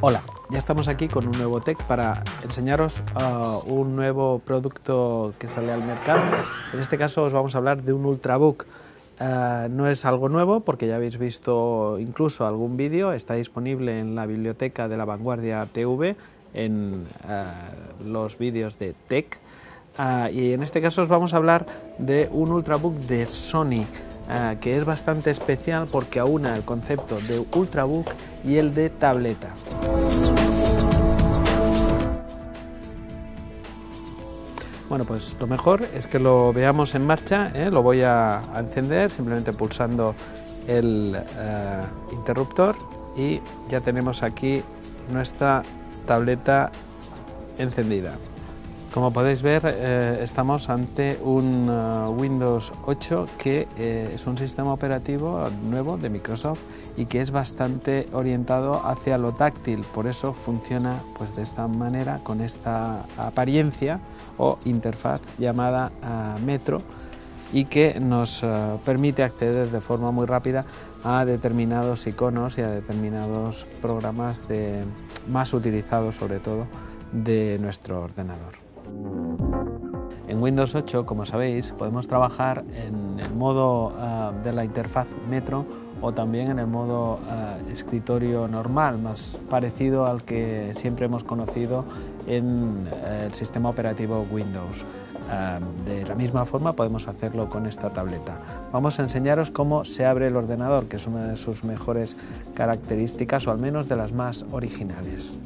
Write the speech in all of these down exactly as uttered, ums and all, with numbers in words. Hola, ya estamos aquí con un nuevo tech para enseñaros uh, un nuevo producto que sale al mercado. En este caso os vamos a hablar de un Ultrabook. Uh, no es algo nuevo porque ya habéis visto incluso algún vídeo, está disponible en la biblioteca de La Vanguardia T V en uh, los vídeos de tech. Uh, y en este caso os vamos a hablar de un Ultrabook de Sony. Uh, que es bastante especial porque aúna el concepto de Ultrabook y el de tableta. Bueno, pues lo mejor es que lo veamos en marcha, ¿eh? Lo voy a, a encender simplemente pulsando el uh, interruptor y ya tenemos aquí nuestra tableta encendida. Como podéis ver, eh, estamos ante un uh, Windows ocho que eh, es un sistema operativo nuevo de Microsoft y que es bastante orientado hacia lo táctil, por eso funciona pues de esta manera, con esta apariencia o interfaz llamada uh, Metro, y que nos uh, permite acceder de forma muy rápida a determinados iconos y a determinados programas de, más utilizados sobre todo de nuestro ordenador. En Windows ocho, como sabéis, podemos trabajar en el modo uh, de la interfaz Metro o también en el modo uh, escritorio normal, más parecido al que siempre hemos conocido en uh, el sistema operativo Windows. Uh, de la misma forma podemos hacerlo con esta tableta. Vamos a enseñaros cómo se abre el ordenador, que es una de sus mejores características o al menos de las más originales.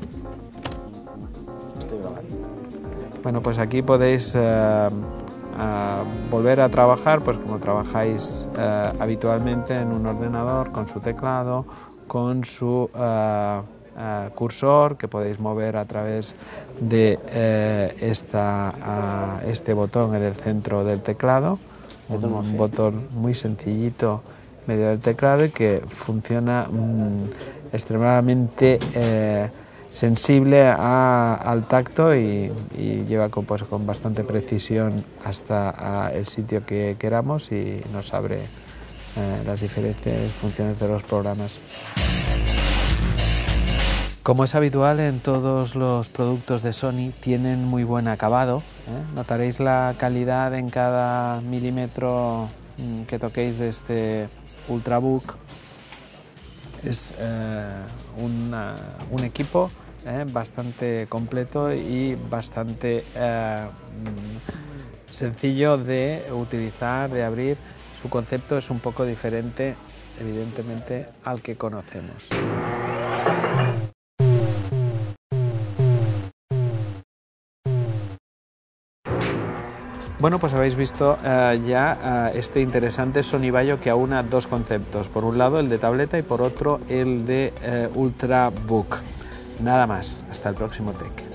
Bueno, pues aquí podéis uh, uh, volver a trabajar, pues como trabajáis uh, habitualmente en un ordenador, con su teclado, con su uh, uh, cursor, que podéis mover a través de uh, esta, uh, este botón en el centro del teclado, un, un botón muy sencillito en medio del teclado y que funciona um, extremadamente uh, sensible a, al tacto y, y lleva con, pues, con bastante precisión hasta a el sitio que queramos y nos abre eh, las diferentes funciones de los programas. Como es habitual en todos los productos de Sony, tienen muy buen acabado, ¿eh? Notaréis la calidad en cada milímetro que toquéis de este Ultrabook. Es eh, una, un equipo eh, bastante completo y bastante eh, sencillo de utilizar, de abrir. Su concepto es un poco diferente, evidentemente, al que conocemos. Bueno, pues habéis visto uh, ya uh, este interesante sonivallo que aúna dos conceptos, por un lado el de tableta y por otro el de uh, Ultrabook. Nada más, hasta el próximo tech.